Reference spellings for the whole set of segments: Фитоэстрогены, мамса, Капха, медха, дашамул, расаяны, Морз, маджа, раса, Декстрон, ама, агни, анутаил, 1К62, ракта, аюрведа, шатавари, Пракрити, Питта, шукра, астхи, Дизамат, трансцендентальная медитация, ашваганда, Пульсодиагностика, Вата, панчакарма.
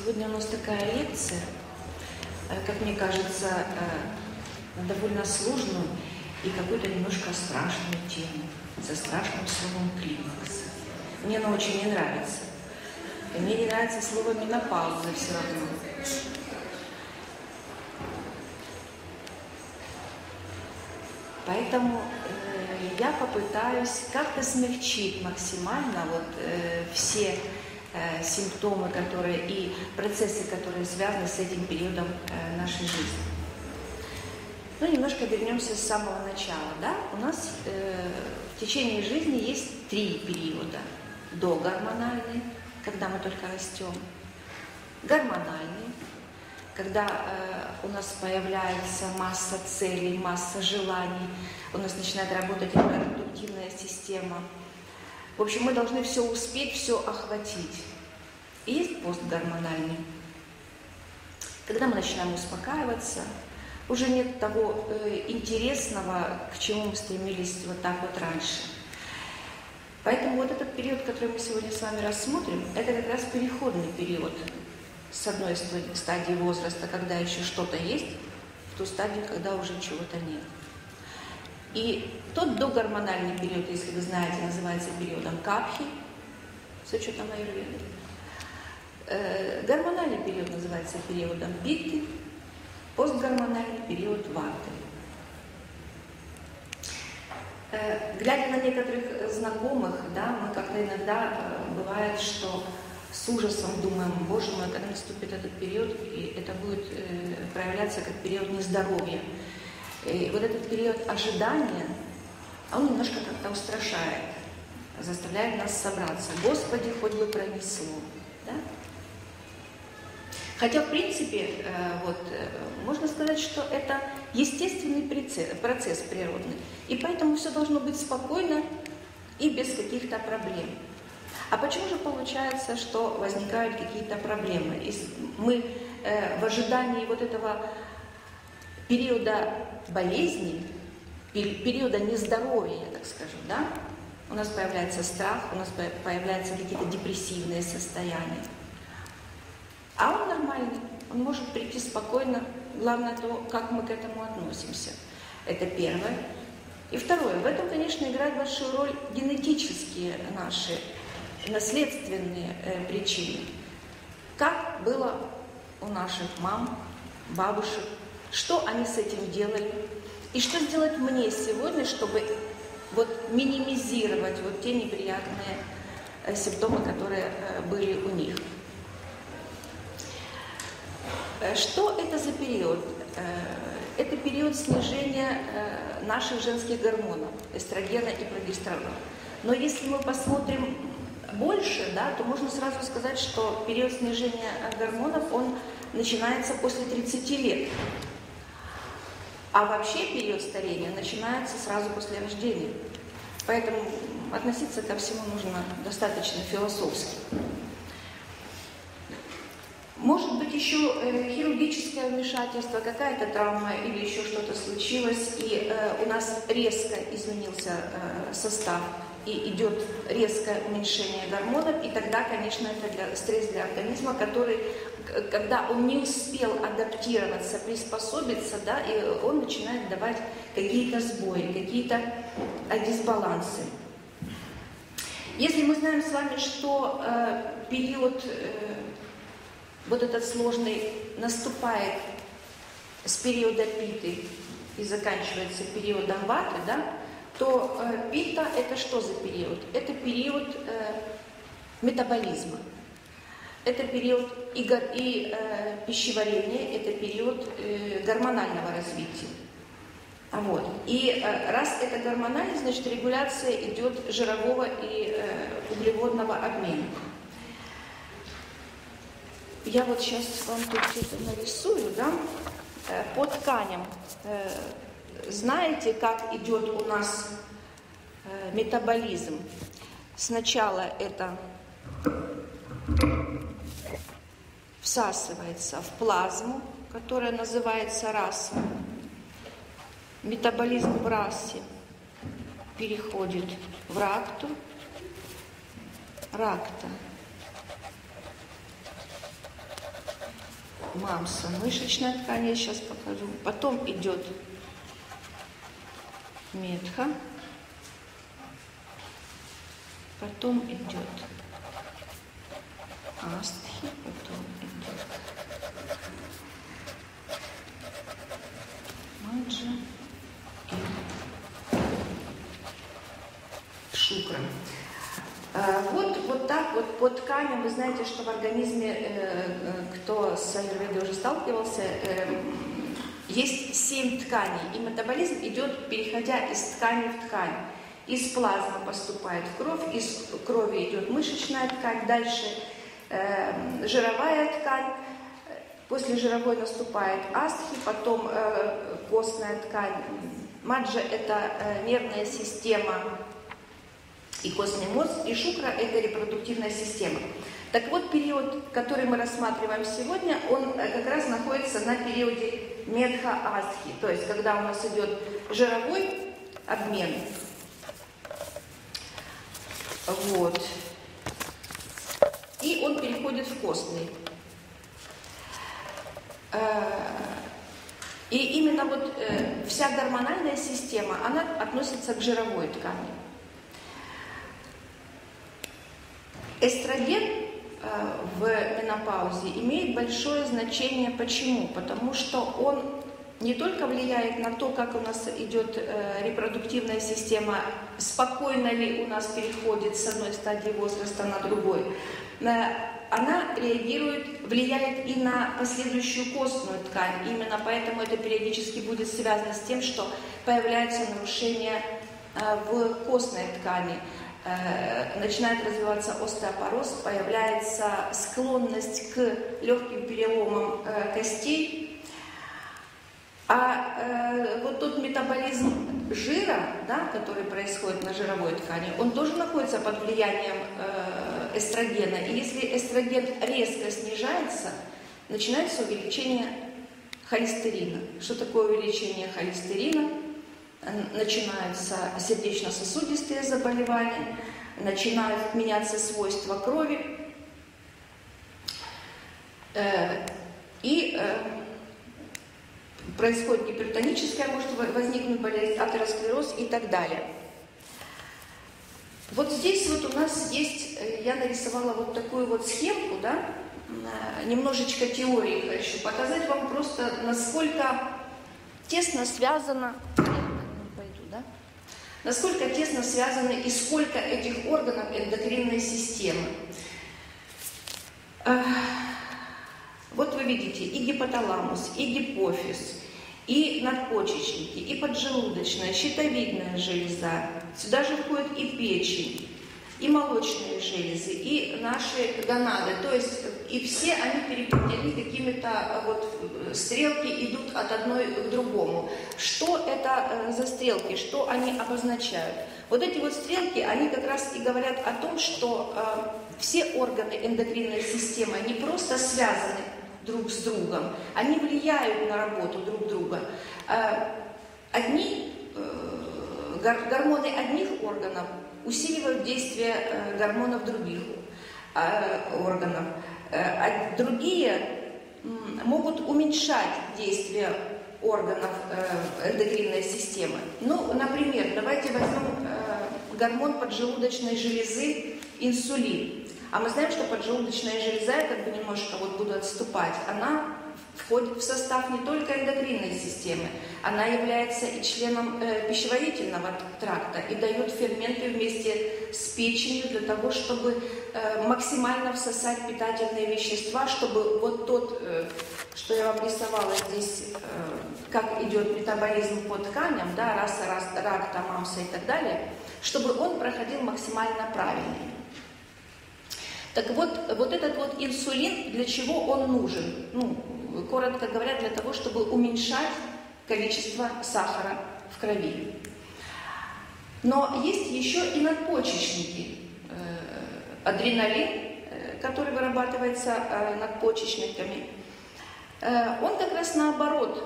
Сегодня у нас такая лекция, как мне кажется, на довольно сложную и какую-то немножко страшную тему, со страшным словом «климакс». Мне она очень не нравится. И мне не нравится слово «менопауза» все равно. Поэтому я попытаюсь как-то смягчить максимально все симптомы, которые и процессы, которые связаны с этим периодом нашей жизни. Ну, немножко вернемся с самого начала, да? У нас в течение жизни есть три периода. Догормональный, когда мы только растем. Гормональный, когда у нас появляется масса целей, масса желаний, у нас начинает работать репродуктивная система. В общем, мы должны все успеть, все охватить. И есть постгормональный, когда мы начинаем успокаиваться, уже нет того интересного, к чему мы стремились вот так вот раньше. Поэтому вот этот период, который мы сегодня с вами рассмотрим, это как раз переходный период с одной стадии возраста, когда еще что-то есть, в ту стадию, когда уже чего-то нет. И тот догормональный период, если вы знаете, называется периодом Капхи, с учетом аюрведы. Гормональный период называется периодом Питты, постгормональный период Ваты. Глядя на некоторых знакомых, да, мы как-то иногда бывает, что с ужасом думаем, боже мой, когда наступит этот период, и это будет проявляться как период нездоровья. И вот этот период ожидания, он немножко как-то устрашает, заставляет нас собраться. Господи, хоть бы пронесло. Да? Хотя, в принципе, вот, можно сказать, что это естественный процесс природный. И поэтому все должно быть спокойно и без каких-то проблем. А почему же получается, что возникают какие-то проблемы? И мы в ожидании вот этого периода болезни, периода нездоровья, я так скажу, да? У нас появляется страх, у нас появляются какие-то депрессивные состояния. А он нормальный, он может прийти спокойно, главное то, как мы к этому относимся. Это первое. И второе, в этом, конечно, играет большую роль генетические наши наследственные причины. Как было у наших мам, бабушек, что они с этим делали, и что сделать мне сегодня, чтобы вот минимизировать вот те неприятные симптомы, которые были у них. Что это за период? Это период снижения наших женских гормонов, эстрогена и прогестерона. Но если мы посмотрим больше, да, то можно сразу сказать, что период снижения гормонов, он начинается после 30 лет. А вообще период старения начинается сразу после рождения. Поэтому относиться ко всему нужно достаточно философски. Может быть еще хирургическое вмешательство, какая-то травма или еще что-то случилось, и у нас резко изменился состав, и идет резкое уменьшение гормонов, и тогда, конечно, это стресс для организма, который, когда он не успел адаптироваться, приспособиться, да, и он начинает давать какие-то сбои, какие-то дисбалансы. Если мы знаем с вами, что период вот этот сложный наступает с периода Питты и заканчивается периодом Ваты, да, то Питта – это что за период? Это период метаболизма, это период и пищеварения, это период гормонального развития. Вот. И раз это гормональный, значит, регуляция идет жирового и углеводного обмена. Я вот сейчас вам тут что-то нарисую, да, по тканям. Знаете, как идет у нас метаболизм? Сначала это всасывается в плазму, которая называется раса. Метаболизм в расе переходит в ракту. Ракта мамса, мышечная ткань, я сейчас покажу. Потом идет медха, потом идет астхи, потом идет маджа и шукра. Вот так вот по тканям. Вы знаете, что в организме, кто с аюрведой уже сталкивался, есть 7 тканей, и метаболизм идет, переходя из ткани в ткань. Из плазмы поступает в кровь, из крови идет мышечная ткань, дальше жировая ткань, после жировой наступает астхи, потом костная ткань. Маджа – это нервная система и костный мозг, и шукра – это репродуктивная система. Так вот, период, который мы рассматриваем сегодня, он как раз находится на периоде медха-астхи, то есть когда у нас идет жировой обмен. Вот. И он переходит в костный. И именно вот вся гормональная система, она относится к жировой ткани. Эстроген в менопаузе имеет большое значение. Почему? Потому что он не только влияет на то, как у нас идет репродуктивная система, спокойно ли у нас переходит с одной стадии возраста на другой, она реагирует, влияет и на последующую костную ткань. Именно поэтому это периодически будет связано с тем, что появляются нарушения в костной ткани. Начинает развиваться остеопороз, появляется склонность к легким переломам костей. А вот тот метаболизм жира, да, который происходит на жировой ткани, он тоже находится под влиянием эстрогена. И если эстроген резко снижается, начинается увеличение холестерина. Что такое увеличение холестерина? Начинаются сердечно-сосудистые заболевания, начинают меняться свойства крови. И происходит гипертоническая, может возникнуть болезнь, атеросклероз и так далее. Вот здесь вот у нас есть, я нарисовала вот такую вот схемку, да, немножечко теории хочу показать вам просто, насколько тесно связано... Насколько тесно связаны и сколько этих органов эндокринной системы. Вот вы видите и гипоталамус, и гипофиз, и надпочечники, и поджелудочная, щитовидная железа. Сюда же входит и печень, и молочные железы, и наши гонады. То есть и все они переплетены какими-то, вот стрелки идут от одной к другому. Что это за стрелки, что они обозначают? Вот эти вот стрелки, они как раз и говорят о том, что все органы эндокринной системы не просто связаны друг с другом, они влияют на работу друг друга. Гормоны одних органов усиливают действие гормонов других органов. А другие могут уменьшать действие органов эндокринной системы. Ну, например, давайте возьмем гормон поджелудочной железы инсулин. А мы знаем, что поджелудочная железа, я как бы немножко вот буду отступать, она входит в состав не только эндокринной системы, она является и членом пищеварительного тракта и дает ферменты вместе с печенью для того, чтобы максимально всосать питательные вещества, чтобы вот тот, что я вам рисовала здесь, как идет метаболизм по тканям, да, раса, ракта, мамса и так далее, чтобы он проходил максимально правильно. Так вот, вот этот вот инсулин, для чего он нужен? Ну, коротко говоря, для того, чтобы уменьшать количество сахара в крови. Но есть еще и надпочечники. Адреналин, который вырабатывается надпочечниками, он как раз наоборот.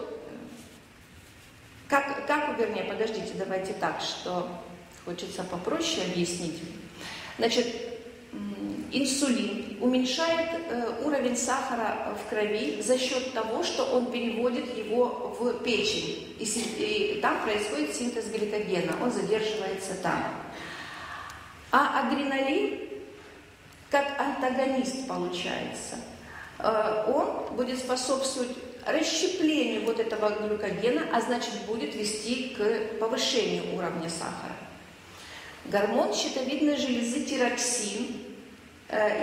Подождите, давайте так, что хочется попроще объяснить. Значит, Инсулин уменьшает уровень сахара в крови за счет того, что он переводит его в печень. И там происходит синтез гликогена, он задерживается там. А адреналин, как антагонист получается, он будет способствовать расщеплению вот этого глюкогена, а значит будет вести к повышению уровня сахара. Гормон щитовидной железы тироксин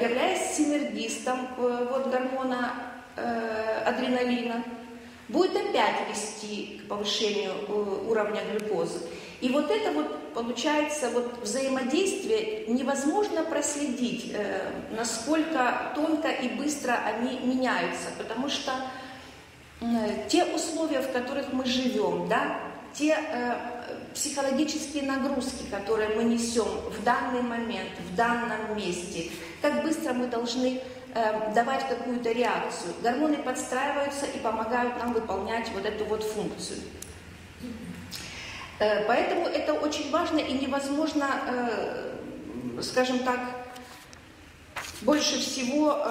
являясь синергистом вот, гормона адреналина, будет опять вести к повышению уровня глюкозы. И вот это вот получается вот, взаимодействие невозможно проследить, насколько тонко и быстро они меняются, потому что те условия, в которых мы живем, да, те психологические нагрузки, которые мы несем в данный момент, в данном месте, как быстро мы должны давать какую-то реакцию. Гормоны подстраиваются и помогают нам выполнять вот эту вот функцию. Поэтому это очень важно и невозможно, скажем так, больше всего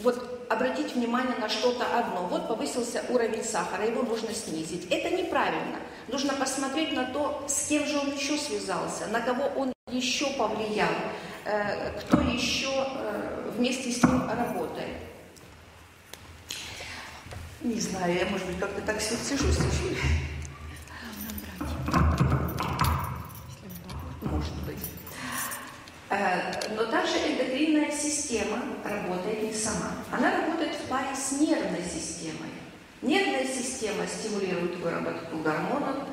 вот обратить внимание на что-то одно. Вот повысился уровень сахара, его нужно снизить. Это неправильно. Нужно посмотреть на то, с кем же он еще связался, на кого он еще повлиял, кто еще вместе с ним работает. Не знаю, я, может быть, как-то так сижу, Может быть. Но также эндокринная система работает не сама. Она работает в паре с нервной системой. Нервная система стимулирует выработку гормонов.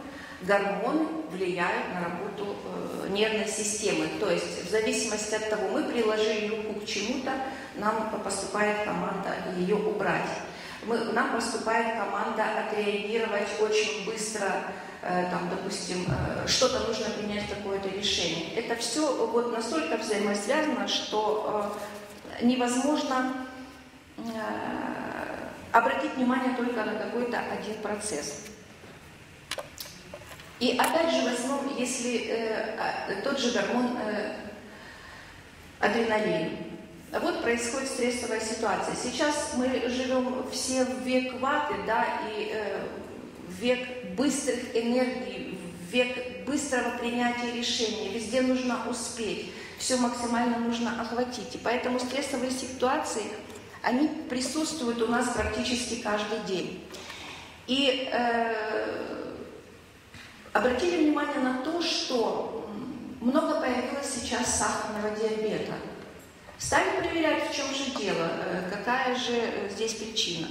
Гормоны влияют на работу нервной системы. То есть в зависимости от того, мы приложили руку к чему-то, нам поступает команда ее убрать. Нам поступает команда отреагировать очень быстро. Там, допустим, что-то нужно принять, какое-то решение. Это все вот настолько взаимосвязано, что невозможно обратить внимание только на какой-то один процесс. И опять же, в основном, если тот же гормон адреналин. Вот происходит стрессовая ситуация. Сейчас мы живем все в век ваты, да, и век быстрых энергий, век быстрого принятия решений. Везде нужно успеть, все максимально нужно охватить. И поэтому стрессовые ситуации, они присутствуют у нас практически каждый день. И обратили внимание на то, что много появилось сейчас сахарного диабета. Стали проверять, в чем же дело, какая же здесь причина.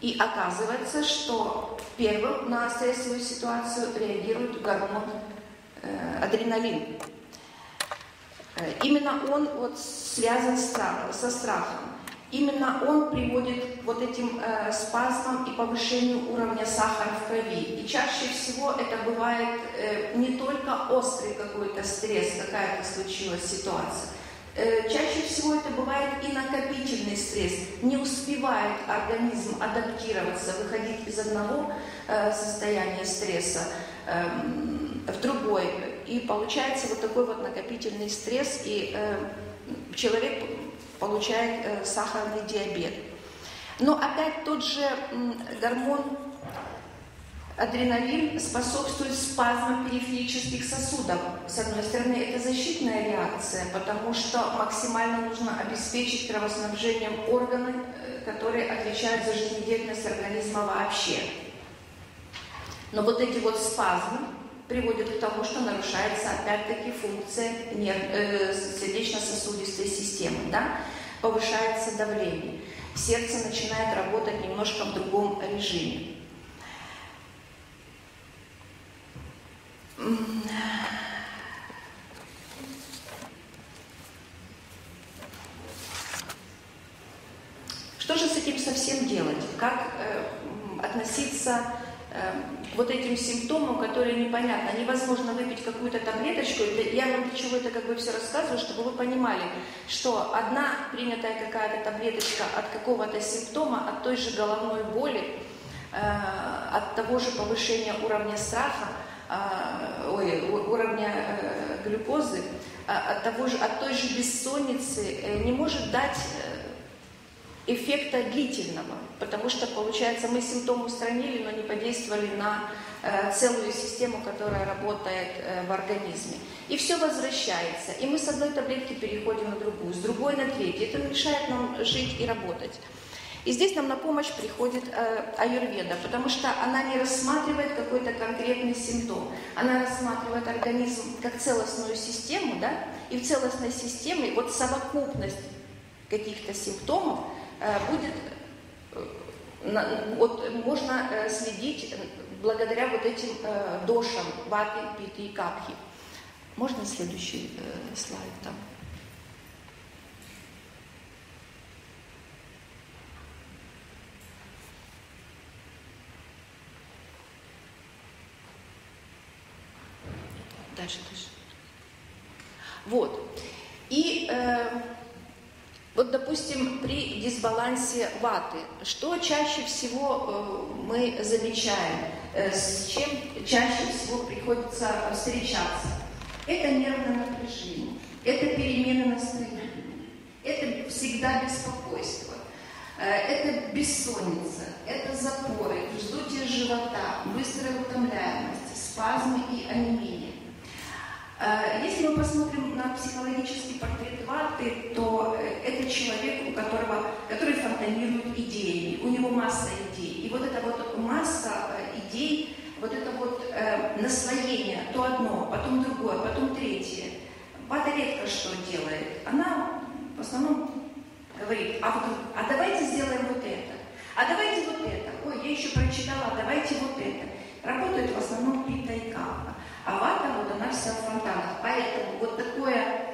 И оказывается, что первым на стрессовую ситуацию реагирует гормон адреналин. Именно он вот связан со страхом. Именно он приводит к вот этим спазмам и повышению уровня сахара в крови. И чаще всего это бывает не только острый какой-то стресс, какая-то случилась ситуация. Чаще всего это бывает и накопительный стресс. Не успевает организм адаптироваться, выходить из одного состояния стресса в другой. И получается вот такой вот накопительный стресс, и человек получает сахарный диабет. Но опять тот же гормон адреналин способствует спазмам периферических сосудов. С одной стороны, это защитная реакция, потому что максимально нужно обеспечить кровоснабжением органы, которые отвечают за жизнедеятельность организма вообще. Но вот эти вот спазмы приводят к тому, что нарушается опять-таки функция сердечно-сосудистой системы, да? Повышается давление, сердце начинает работать немножко в другом режиме. Что же с этим совсем делать? Как относиться к вот этим симптомам, которые непонятно? Невозможно выпить какую-то таблеточку. Я вам для чего это как бы все рассказываю, чтобы вы понимали, что одна принятая какая-то таблеточка от какого-то симптома, от той же головной боли, от того же повышения уровня страха, уровня глюкозы, от той же бессонницы не может дать эффекта длительного, потому что, получается, мы симптомы устранили, но не подействовали на целую систему, которая работает в организме. И все возвращается. И мы с одной таблетки переходим на другую, с другой на третью. Это мешает нам жить и работать. И здесь нам на помощь приходит аюрведа, потому что она не рассматривает какой-то конкретный симптом. Она рассматривает организм как целостную систему, да? И в целостной системе вот совокупность каких-то симптомов можно следить благодаря вот этим дошам ваты, питы и капхи. Можно следующий слайд там? Дальше. Вот. И вот, допустим, при дисбалансе ваты, что чаще всего мы замечаем, с чем чаще всего приходится встречаться? Это нервное напряжение, это перемены настроения, это всегда беспокойство, это бессонница, это запоры, вздутие живота, быстрая утомляемость, спазмы и онемение. Если мы посмотрим на психологический портрет ваты, то это человек, который фонтанирует идеями, у него масса идей. И вот эта вот масса идей, вот это вот наслоение, то одно, потом другое, потом третье. Вата редко что делает. Она в основном говорит: а вдруг, а давайте сделаем вот это, а давайте вот это, ой, я еще прочитала, а давайте вот это. Работает в основном питта и капха. А вата, вот она вся в фонтанах. Поэтому вот такое,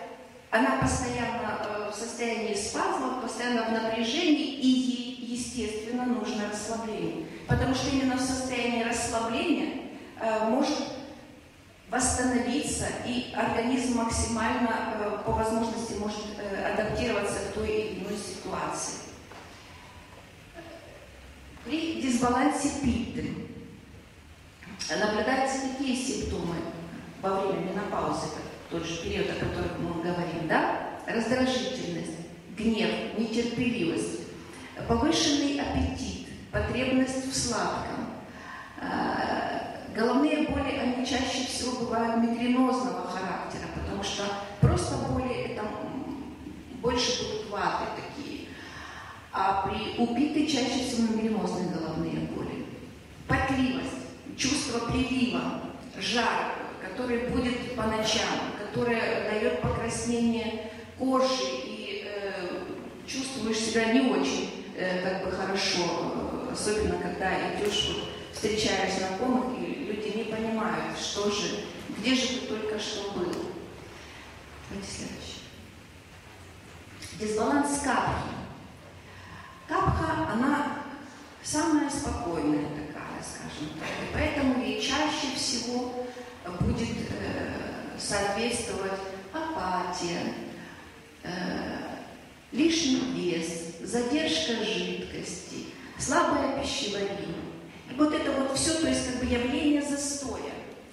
она постоянно в состоянии спазмов, постоянно в напряжении, и ей, естественно, нужно расслабление. Потому что именно в состоянии расслабления может восстановиться, и организм максимально по возможности может адаптироваться к той или иной ситуации. При дисбалансе питты наблюдаются такие симптомы во время менопаузы, тот же период, о котором мы говорим, да? Раздражительность, гнев, нетерпеливость, повышенный аппетит, потребность в сладком, головные боли, они чаще всего бывают мигренозного характера, потому что просто боли, это больше будут ваты такие, а при убитой чаще всего мигренозные головные боли, потливость, чувство прилива, жара, который будет по ночам, которое дает покраснение кожи, и чувствуешь себя не очень хорошо, особенно когда идешь, встречаешь знакомых, и люди не понимают, что же, где же ты только что был. Давайте следующий. Дисбаланс капхи. Капха, она самая спокойная такая, скажем так, и поэтому ей чаще всего будет соответствовать апатия, лишний вес, задержка жидкости, слабое пищеварение. И вот это вот все, то есть как бы явление застоя.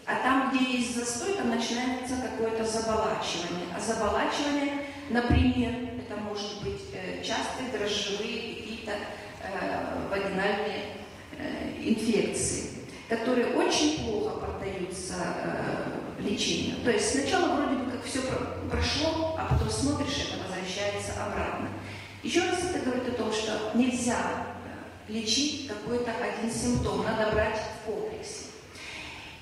А там, где есть застой, там начинается какое-то заболачивание. А заболачивание, например, это может быть частые дрожжевые какие-то вагинальные инфекции, которые очень плохо поддаются лечению. То есть сначала вроде бы как все прошло, а потом смотришь, это возвращается обратно. Еще раз это говорит о том, что нельзя лечить какой-то один симптом, надо брать в комплексе.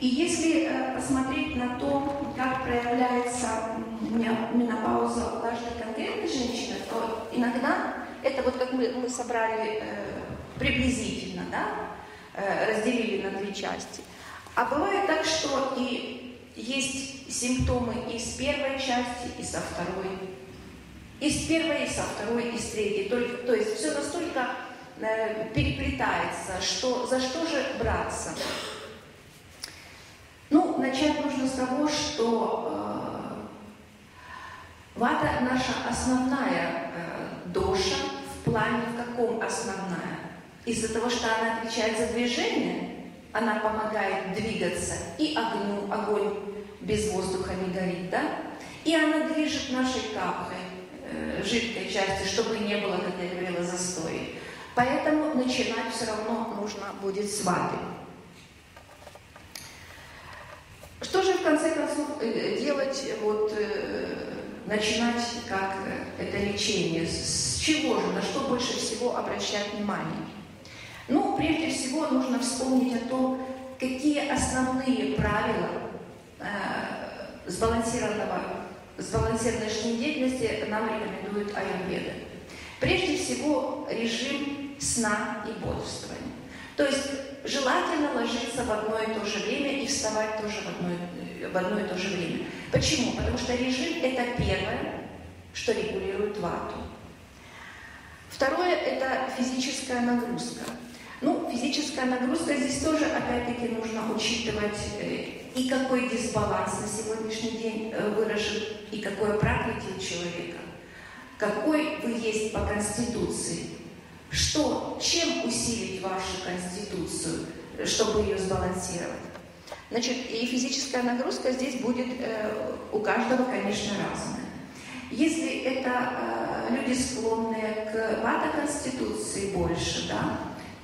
И если посмотреть на то, как проявляется менопауза у каждой конкретной женщины, то иногда это вот как мы собрали приблизительно, да, разделили на две части. А бывает так, что и есть симптомы и с первой части, и со второй, и с первой, и со второй, и с третьей. То есть все настолько переплетается, что за что же браться? Ну, начать нужно с того, что вата наша основная доша. В плане в каком основная? Из-за того, что она отвечает за движение, Она помогает двигаться. И огню, огонь без воздуха не горит, да? И она движет нашей капхой, жидкой части, чтобы не было, как я говорила, застоя. Поэтому начинать все равно нужно будет с ваты. Что же в конце концов делать, вот, начинать как это лечение? С чего же, на что больше всего обращать внимание? Ну, прежде всего, нужно вспомнить о том, какие основные правила сбалансированной жизнедеятельности нам рекомендует аюрведа. Прежде всего, режим сна и бодрствования. То есть желательно ложиться в одно и то же время и вставать тоже в одно и то же время. Почему? Потому что режим – это первое, что регулирует вату. Второе – это физическая нагрузка. Ну, физическая нагрузка здесь тоже, опять-таки, нужно учитывать и какой дисбаланс на сегодняшний день выражен, и какое пракрити у человека, какой вы есть по конституции, что, чем усилить вашу конституцию, чтобы ее сбалансировать. Значит, и физическая нагрузка здесь будет у каждого, конечно, разная. Если это люди, склонные к вата-конституции больше, да,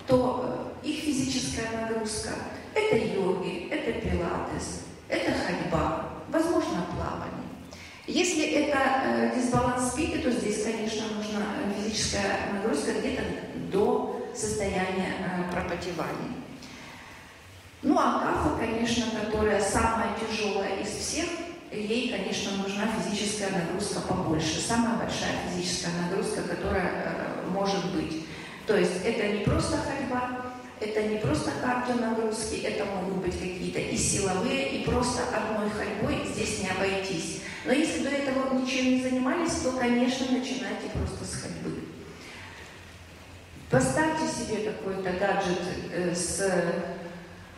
то их физическая нагрузка – это йоги, это пилатес, это ходьба, возможно, плавание. Если это дисбаланс спиты, то здесь, конечно, нужна физическая нагрузка где-то до состояния пропотевания. Ну а капха, конечно, которая самая тяжелая из всех, ей, конечно, нужна физическая нагрузка побольше. Самая большая физическая нагрузка, которая может быть. То есть это не просто ходьба, это не просто кардионагрузки, это могут быть какие-то и силовые, и просто одной ходьбой здесь не обойтись. Но если до этого ничем не занимались, то, конечно, начинайте просто с ходьбы. Поставьте себе какой-то гаджет,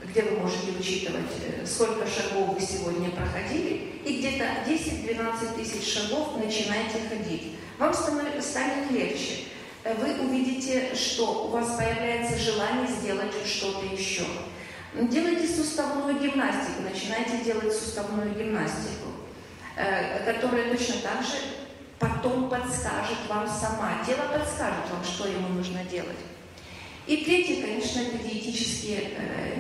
где вы можете учитывать, сколько шагов вы сегодня проходили, и где-то 10-12 тысяч шагов начинайте ходить. Вам станет легче. Вы увидите, что у вас появляется желание сделать что-то еще. Делайте суставную гимнастику, начинайте делать суставную гимнастику, которая точно так же потом подскажет вам сама. Тело подскажет вам, что ему нужно делать. И третье, конечно, это диетические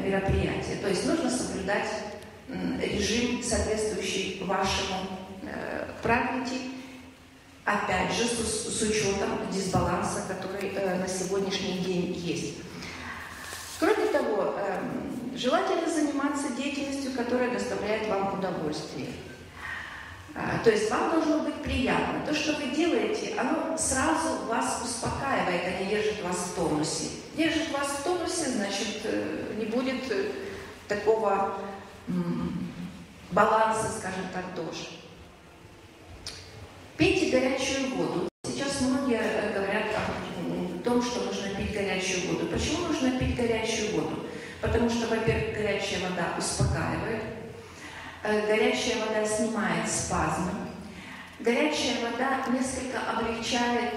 мероприятия. То есть нужно соблюдать режим, соответствующий вашему практике. Опять же, с учетом дисбаланса, который на сегодняшний день есть. Кроме того, желательно заниматься деятельностью, которая доставляет вам удовольствие. То есть вам должно быть приятно. То, что вы делаете, оно сразу вас успокаивает, а не держит вас в тонусе. Держит вас в тонусе, значит, не будет такого баланса, скажем так, тоже. Пейте горячую воду. Сейчас многие говорят о том, что нужно пить горячую воду. Почему нужно пить горячую воду? Потому что, во-первых, горячая вода успокаивает. Горячая вода снимает спазмы. Горячая вода несколько облегчает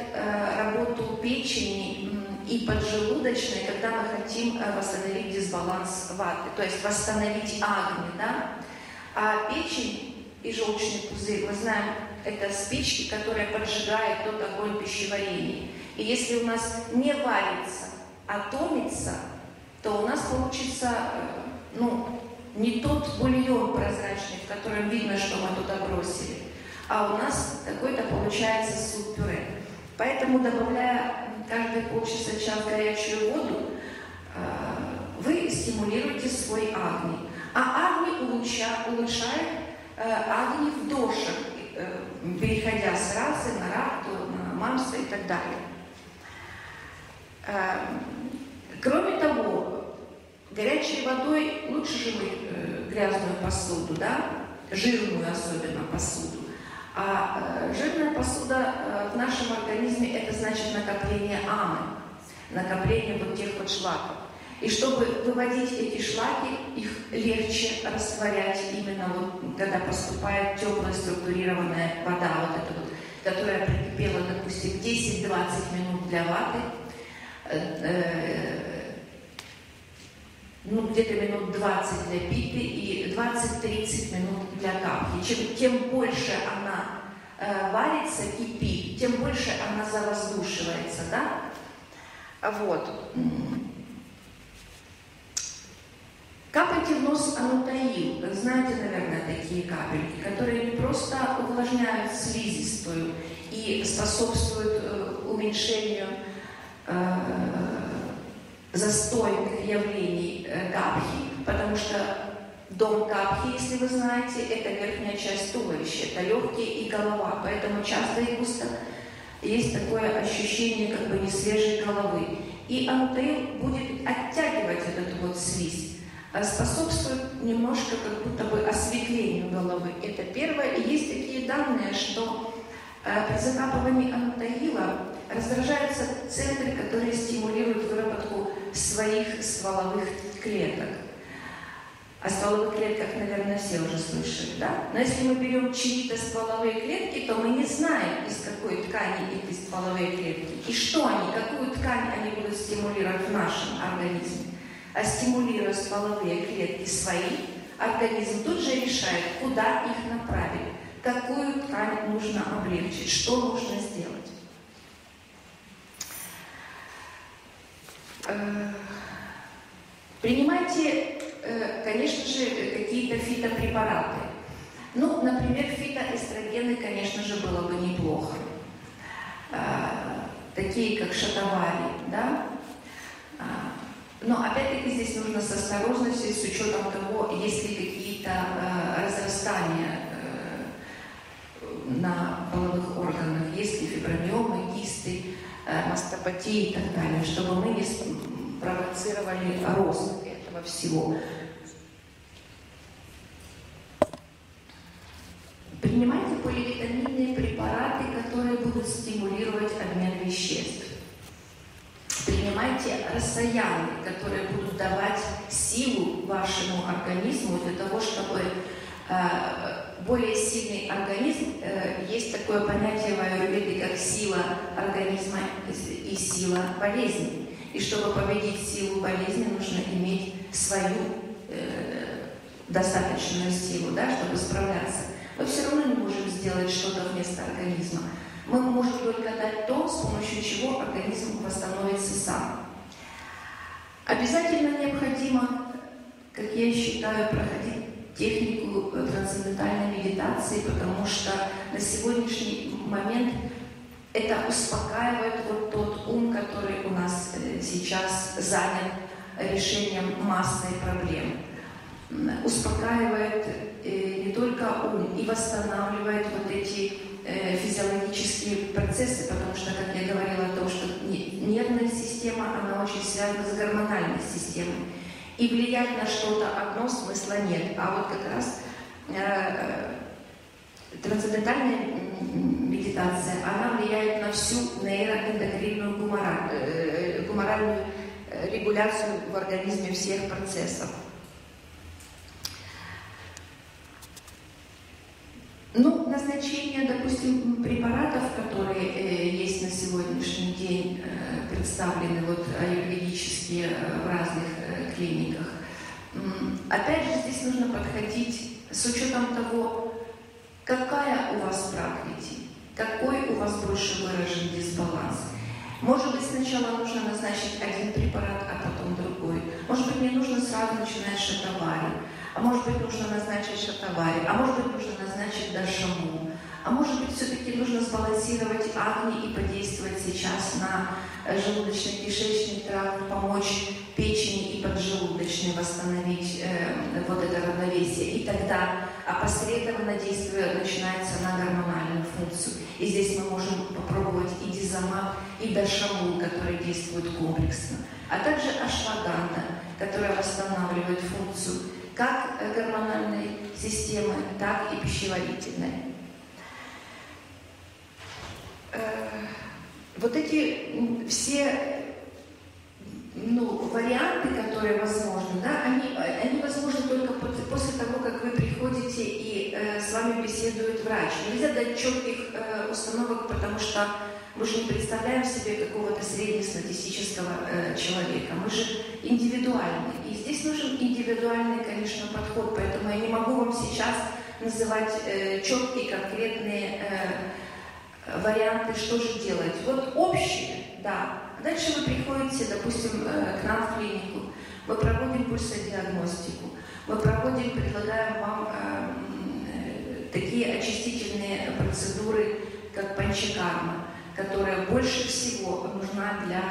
работу печени и поджелудочной, когда мы хотим восстановить дисбаланс ваты, то есть восстановить агни, да? А печень и желчный пузырь, мы знаем, это спички, которые поджигают тот огонь пищеварения. И если у нас не варится, а томится, то у нас получится, не тот бульон прозрачный, в котором видно, что мы туда бросили, а у нас какой-то получается суп-пюре. Поэтому, добавляя каждые полчаса, час горячую воду, вы стимулируете свой агни. А агни улучшает агни в дошах, переходя с расы на ракту, на мамса и так далее. Кроме того, горячей водой лучше же мыть грязную посуду, да? Жирную особенно посуду. А жирная посуда в нашем организме – это значит накопление амы, накопление вот тех вот шлаков. И чтобы выводить эти шлаки, их легче растворять именно вот, когда поступает теплая структурированная вода, вот эта вот, которая прикипела, допустим, 10-20 минут для ваты. ну, где-то минут 20 для питты и 20-30 минут для капхи. Тем больше она варится, кипит, тем больше она завоздушивается, да? Вот. Капайте в нос анутаил, знаете, наверное, такие капельки, которые не просто увлажняют слизистую и способствуют уменьшению застойных явлений капхи, потому что дом капхи, если вы знаете, это верхняя часть туловища, это легкие и голова, поэтому часто и густо есть такое ощущение как бы несвежей головы. И анутаил будет оттягивать этот вот слизь, способствует немножко как будто бы осветлению головы. Это первое. И есть такие данные, что при закапывании анутаила раздражаются центры, которые стимулируют выработку своих стволовых клеток. О стволовых клетках, наверное, все уже слышали, да? Но если мы берем чьи-то стволовые клетки, то мы не знаем, из какой ткани эти стволовые клетки, и что они, какую ткань они будут стимулировать в нашем организме. А стимулируя стволовые клетки свои, организм тут же решает, куда их направить, какую ткань нужно облегчить, что нужно сделать. Принимайте, конечно же, какие-то фитопрепараты. Ну, например, фитоэстрогены, конечно же, было бы неплохо. Такие, как шатавари, да? Но опять-таки здесь нужно с осторожностью, с учетом того, есть ли какие-то разрастания на половых органах, есть ли фибромиомы, кисты, мастопатии и так далее, чтобы мы не провоцировали рост этого всего. Принимайте поливитаминные препараты, которые будут стимулировать обмен веществ. Принимайте расаяны, которые будут давать силу вашему организму для того, чтобы более сильный организм, есть такое понятие в аюрведе, как сила организма и сила болезни. И чтобы победить силу болезни, нужно иметь свою достаточную силу, да, чтобы справляться. Мы все равно не можем сделать что-то вместо организма. Мы можем только дать то, с помощью чего организм восстановится сам. Обязательно необходимо, как я считаю, проходить технику трансцендентальной медитации, потому что на сегодняшний момент это успокаивает вот тот ум, который у нас сейчас занят решением массой проблем. Успокаивает не только ум, и восстанавливает вот эти физиологические процессы, потому что, как я говорила о том, что нервная система, она очень связана с гормональной системой. И влиять на что-то одно смысла нет. А вот как раз трансцендентальная медитация, она влияет на всю нейроэндокринную гуморальную регуляцию в организме всех процессов. Ну, назначение, допустим, препаратов, которые есть на сегодняшний день, представлены вот аюрведически в разных клиниках. Опять же, здесь нужно подходить с учетом того, какая у вас практика, какой у вас больше выражен дисбаланс. Может быть, сначала нужно назначить один препарат, а потом другой. Может быть, не нужно сразу начинать шатавари. А может быть, нужно назначить шатавари. А может быть, нужно назначить дашамул. А может быть, все-таки нужно сбалансировать агни и подействовать сейчас на желудочно-кишечный тракт, помочь печени и поджелудочной восстановить вот это равновесие. И тогда опосредованно действие начинается на гормональную функцию. И здесь мы можем попробовать и дизамат, и дашамул, который действует комплексно, а также ашваганда, которая восстанавливает функцию как гормональной системы, так и пищеварительной. Вот эти все варианты, которые возможны, да, они возможны только после того, как вы приходите приходите и с вами беседует врач. Нельзя дать четких установок, потому что мы же не представляем себе какого-то среднестатистического человека. Мы же индивидуальны. И здесь нужен индивидуальный, конечно, подход. Поэтому я не могу вам сейчас называть четкие, конкретные варианты, что же делать. Вот общие, да. Дальше вы приходите, допустим, к нам в клинику. Мы проводим пульсодиагностику. Мы проводим, предлагаем вам такие очистительные процедуры, как панчакарма, которая больше всего нужна для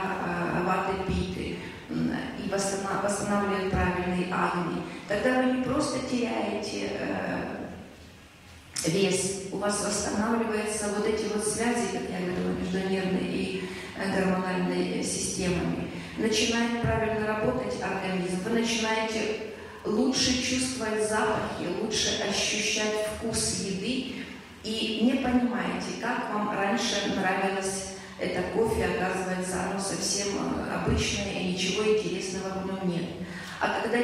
ваты питты и восстанавливает правильный агни. Тогда вы не просто теряете вес, у вас восстанавливаются вот эти вот связи, как я говорю, между нервной и гормональной системами. Начинает правильно работать организм, вы начинаете лучше чувствовать запахи, лучше ощущать вкус еды, и не понимаете, как вам раньше нравилось это кофе, оказывается, оно совсем обычное и ничего интересного в нем нет. А когда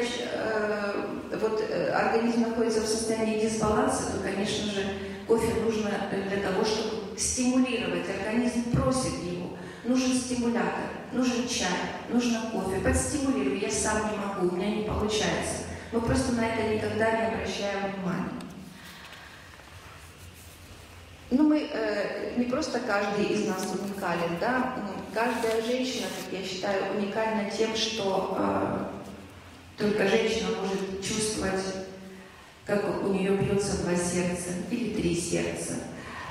организм находится в состоянии дисбаланса, то, конечно же, кофе нужно для того, чтобы стимулировать. Организм просит его. Нужен стимулятор, нужен чай, нужно кофе. Подстимулирую, я сам не могу, у меня не получается. Мы просто на это никогда не обращаем внимания. Ну, мы, не просто каждый из нас уникален, да, каждая женщина, как я считаю, уникальна тем, что только женщина может чувствовать, как у нее бьется два сердца или три сердца.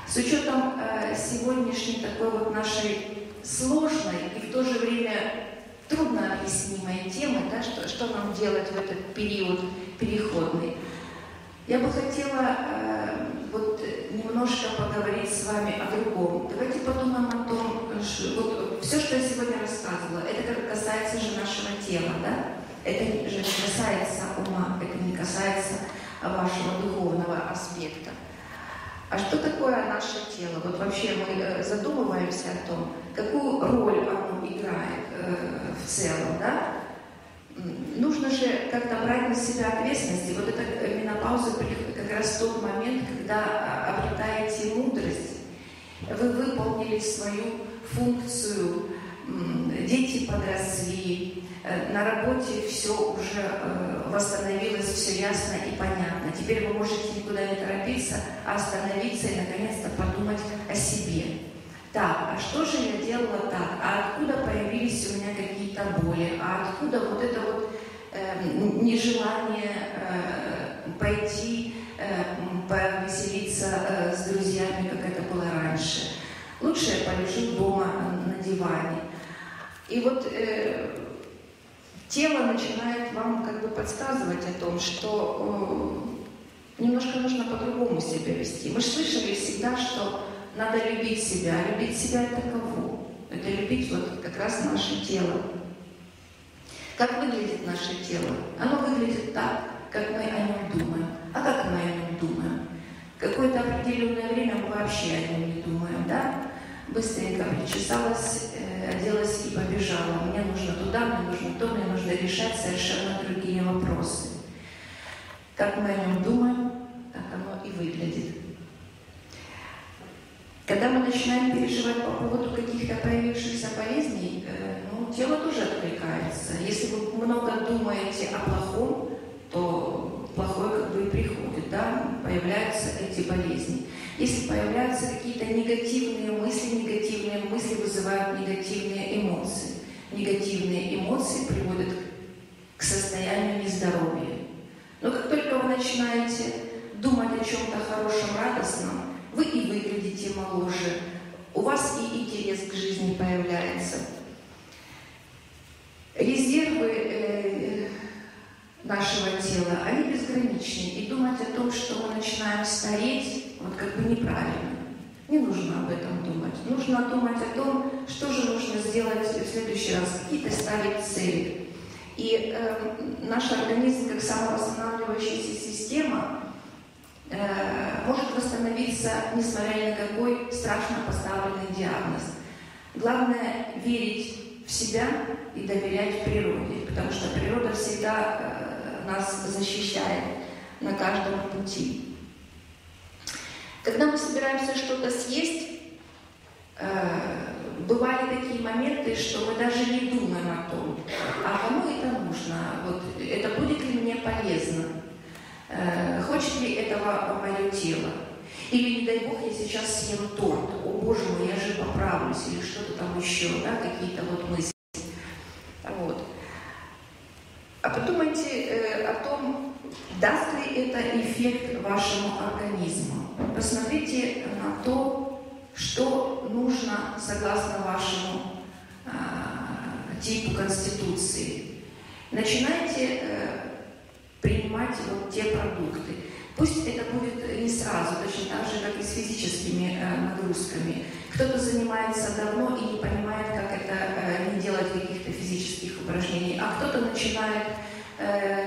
С учетом сегодняшней такой вот нашей сложной и в то же время трудно объяснимой темы, да, что нам делать в этот период переходный. Я бы хотела немножко поговорить с вами о другом. Давайте подумаем о том, что все, что я сегодня рассказывала, это как касается же нашего тела, да? Это же не касается ума, это не касается вашего духовного аспекта. А что такое наше тело? Вот вообще мы задумываемся о том, какую роль оно играет в целом, да? Нужно же как-то брать на себя ответственность. И вот эта менопауза как раз тот момент, когда обретаете мудрость. Вы выполнили свою функцию, дети подросли, на работе все уже восстановилось, все ясно и понятно. Теперь вы можете никуда не торопиться, а остановиться и наконец-то подумать о себе. Так, а что же я делала так? А откуда появились у меня какие-то боли? А откуда вот это вот нежелание пойти повеселиться с друзьями, как это было раньше? Лучше я полежу дома на диване. И вот тело начинает вам как бы подсказывать о том, что немножко нужно по-другому себя вести. Мы же слышали всегда, что надо любить себя. Любить себя — это кого? Это любить вот как раз наше тело. Как выглядит наше тело? Оно выглядит так, как мы о нем думаем. А как мы о нем думаем? Какое-то определенное время мы вообще о нем не думаем, да? Быстренько причесалась, оделась и побежала. Мне нужно туда, мне нужно то, мне нужно решать совершенно другие вопросы. Как мы о нем думаем, так оно и выглядит. Когда мы начинаем переживать по поводу каких-то появившихся болезней, тело тоже откликается. Если вы много думаете о плохом, то плохое как бы и приходит, да? Появляются эти болезни. Если появляются какие-то негативные мысли вызывают негативные эмоции. Негативные эмоции приводят к состоянию нездоровья. Но как только вы начинаете думать о чем-то хорошем, радостном, вы и выглядите моложе, у вас и интерес к жизни появляется. Резервы нашего тела, они безграничны. И думать о том, что мы начинаем стареть, вот как бы неправильно. Не нужно об этом думать. Нужно думать о том, что же нужно сделать в следующий раз, какие-то ставить цели. И наш организм, как самовосстанавливающаяся система, может восстановиться, несмотря ни на какой страшно поставленный диагноз. Главное – верить в себя и доверять природе, потому что природа всегда нас защищает на каждом пути. Когда мы собираемся что-то съесть, бывали такие моменты, что мы даже не думаем о том, а кому это нужно, вот, это будет ли мне полезно, хочет ли этого мое тело. Или, не дай бог, я сейчас съем торт, о боже мой, я же поправлюсь, или что-то там еще, да, какие-то вот мысли. Вот. А подумайте о том, даст ли это эффект вашему организму. Посмотрите на то, что нужно согласно вашему типу конституции. Начинайте принимать вот те продукты. Пусть это будет не сразу, точно так же, как и с физическими нагрузками. Кто-то занимается давно и не понимает, как это не делать каких-то физических упражнений, а кто-то начинает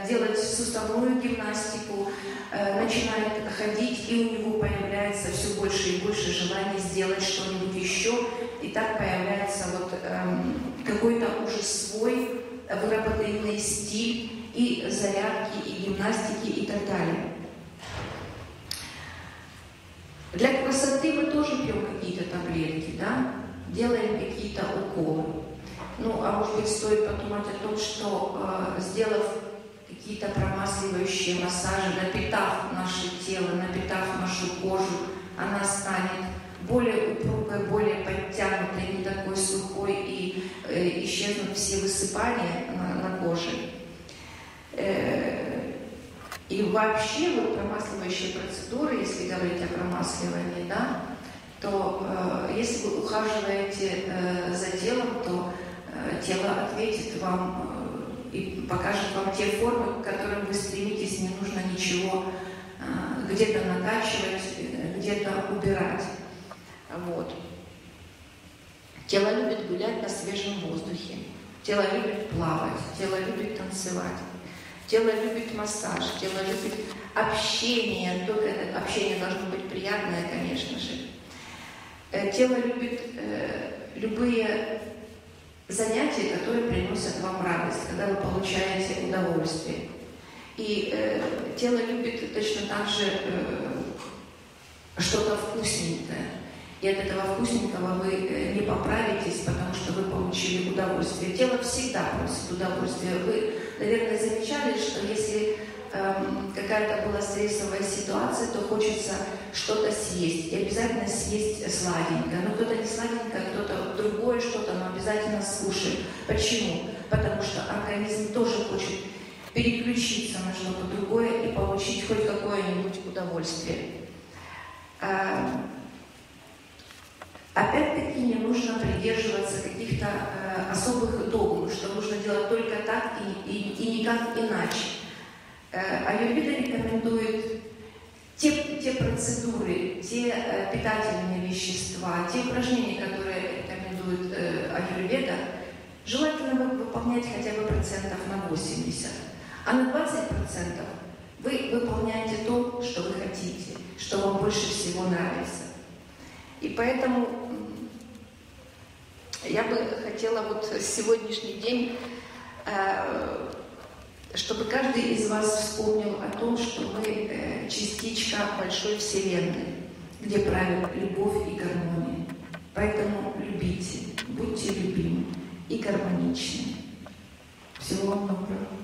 делать суставную гимнастику, начинает ходить, и у него появляется все больше и больше желание сделать что-нибудь еще, и так появляется вот какой-то уже свой выработанный стиль и зарядки, и гимнастики, и так далее. Для красоты мы тоже пьем какие-то таблетки, да? Делаем какие-то уколы. Ну, а может быть, стоит подумать о том, что сделав какие-то промасливающие массажи, напитав наше тело, напитав нашу кожу, она станет более упругой, более подтянутой, не такой сухой, и исчезнут все высыпания на коже. И вообще вот промасливающие процедуры, если говорить о промасливании, да, то если вы ухаживаете за телом, то тело ответит вам и покажет вам те формы, к которым вы стремитесь, не нужно ничего где-то накачивать, где-то убирать. Вот. Тело любит гулять на свежем воздухе, тело любит плавать, тело любит танцевать. Тело любит массаж, тело любит общение, только это общение должно быть приятное, конечно же. Тело любит любые занятия, которые приносят вам радость, когда вы получаете удовольствие. И тело любит точно так же что-то вкусненькое. И от этого вкусненького вы не поправитесь, потому что вы получили удовольствие. Тело всегда просит удовольствия. Вы, наверное, замечали, что если какая-то была стрессовая ситуация, то хочется что-то съесть. И обязательно съесть сладенькое. Но кто-то не сладенькое, кто-то другое что-то, но обязательно скушает. Почему? Потому что организм тоже хочет переключиться на что-то другое и получить хоть какое-нибудь удовольствие. Опять-таки не нужно придерживаться каких-то особых догм, что нужно делать только так и никак иначе. Аюрведа рекомендует те процедуры, те питательные вещества, те упражнения, которые рекомендует аюрведа, желательно выполнять хотя бы процентов на 80%, а на 20% вы выполняете то, что вы хотите, что вам больше всего нравится. И поэтому я бы хотела вот сегодняшний день, чтобы каждый из вас вспомнил о том, что мы частичка большой Вселенной, где правит любовь и гармония. Поэтому любите, будьте любимы и гармоничны. Всего вам доброго.